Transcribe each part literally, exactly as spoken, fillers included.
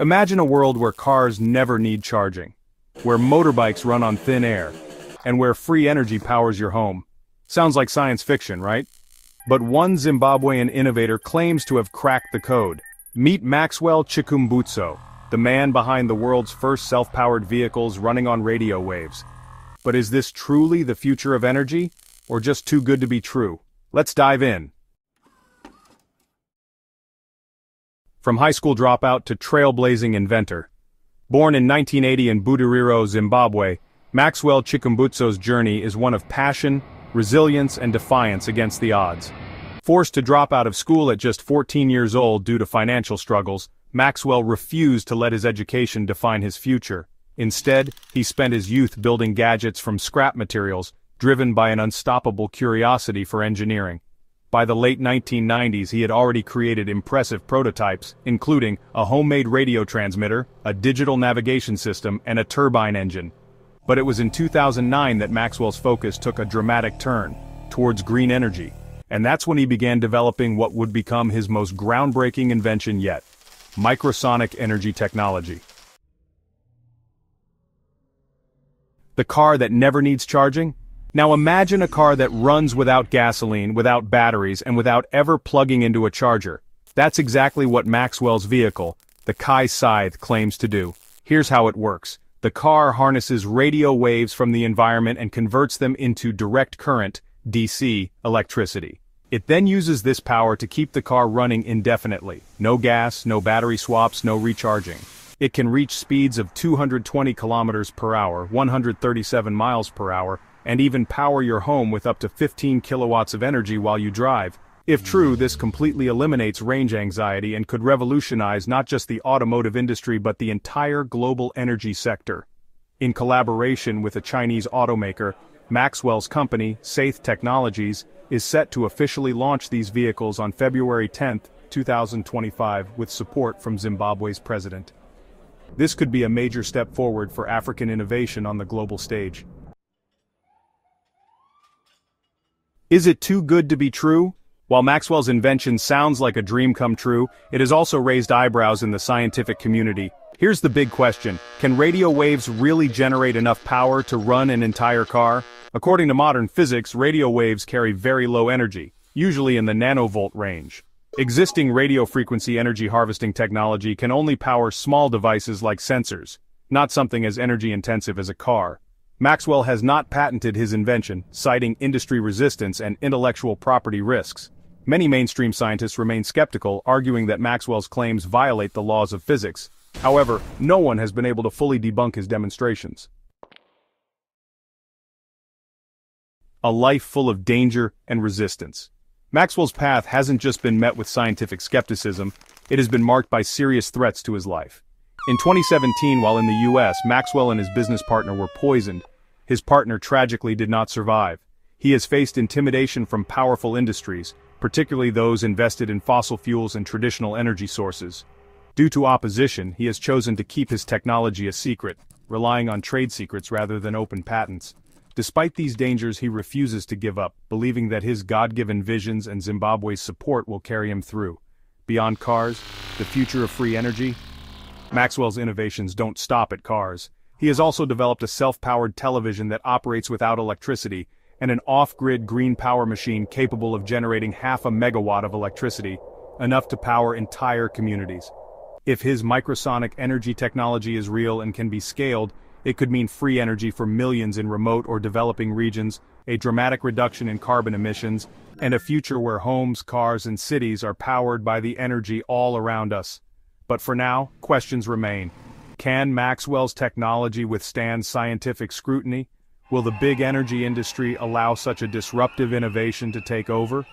Imagine a world where cars never need charging, where motorbikes run on thin air, and where free energy powers your home. Sounds like science fiction, right? But one Zimbabwean innovator claims to have cracked the code. Meet Maxwell Chikumbutso, the man behind the world's first self-powered vehicles running on radio waves. But is this truly the future of energy, or just too good to be true? Let's dive in. From high school dropout to trailblazing inventor. Born in nineteen eighty in Budiriro, Zimbabwe, Maxwell Chikumbutso's journey is one of passion, resilience, and defiance against the odds. Forced to drop out of school at just fourteen years old due to financial struggles, Maxwell refused to let his education define his future. Instead, he spent his youth building gadgets from scrap materials, driven by an unstoppable curiosity for engineering. By the late nineteen nineties, he had already created impressive prototypes, including a homemade radio transmitter, a digital navigation system, and a turbine engine. But it was in two thousand nine that Maxwell's focus took a dramatic turn, towards green energy, and that's when he began developing what would become his most groundbreaking invention yet, microsonic energy technology. The car that never needs charging? Now imagine a car that runs without gasoline, without batteries, and without ever plugging into a charger. That's exactly what Maxwell's vehicle, the Kai Scythe, claims to do. Here's how it works. The car harnesses radio waves from the environment and converts them into direct current, D C, electricity. It then uses this power to keep the car running indefinitely. No gas, no battery swaps, no recharging. It can reach speeds of two hundred twenty kilometers per hour, one hundred thirty-seven miles per hour, and even power your home with up to fifteen kilowatts of energy while you drive. If true, this completely eliminates range anxiety and could revolutionize not just the automotive industry but the entire global energy sector. In collaboration with a Chinese automaker, Maxwell's company, Saith Technologies, is set to officially launch these vehicles on February tenth, two thousand twenty-five, with support from Zimbabwe's president. This could be a major step forward for African innovation on the global stage. Is it too good to be true? While Maxwell's invention sounds like a dream come true, it has also raised eyebrows in the scientific community. Here's the big question: can radio waves really generate enough power to run an entire car? According to modern physics, radio waves carry very low energy, usually in the nanovolt range. Existing radio frequency energy harvesting technology can only power small devices like sensors, not something as energy-intensive as a car. Maxwell has not patented his invention, citing industry resistance and intellectual property risks. Many mainstream scientists remain skeptical, arguing that Maxwell's claims violate the laws of physics. However, no one has been able to fully debunk his demonstrations. A life full of danger and resistance. Maxwell's path hasn't just been met with scientific skepticism, it has been marked by serious threats to his life. In twenty seventeen, while in the U S, Maxwell and his business partner were poisoned. His partner tragically did not survive. He has faced intimidation from powerful industries, particularly those invested in fossil fuels and traditional energy sources. Due to opposition, he has chosen to keep his technology a secret, relying on trade secrets rather than open patents. Despite these dangers, he refuses to give up, believing that his God-given visions and Zimbabwe's support will carry him through. Beyond cars, the future of free energy? Maxwell's innovations don't stop at cars. He has also developed a self-powered television that operates without electricity, and an off-grid green power machine capable of generating half a megawatt of electricity, enough to power entire communities. If his microsonic energy technology is real and can be scaled, it could mean free energy for millions in remote or developing regions, a dramatic reduction in carbon emissions, and a future where homes, cars, and cities are powered by the energy all around us. But for now, questions remain. Can Maxwell's technology withstand scientific scrutiny? Will the big energy industry allow such a disruptive innovation to take over?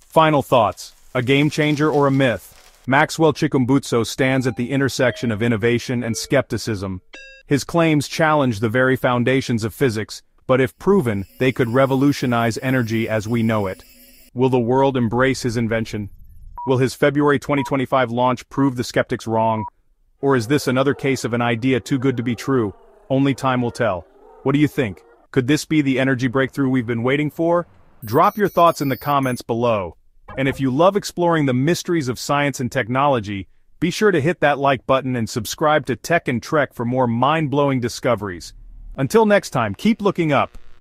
Final thoughts. A game changer or a myth? Maxwell Chikumbutso stands at the intersection of innovation and skepticism. His claims challenge the very foundations of physics, but if proven, they could revolutionize energy as we know it. Will the world embrace his invention? Will his February twenty twenty-five launch prove the skeptics wrong? Or is this another case of an idea too good to be true? Only time will tell. What do you think? Could this be the energy breakthrough we've been waiting for? Drop your thoughts in the comments below. And if you love exploring the mysteries of science and technology, be sure to hit that like button and subscribe to Tech and Trek for more mind-blowing discoveries. Until next time, keep looking up.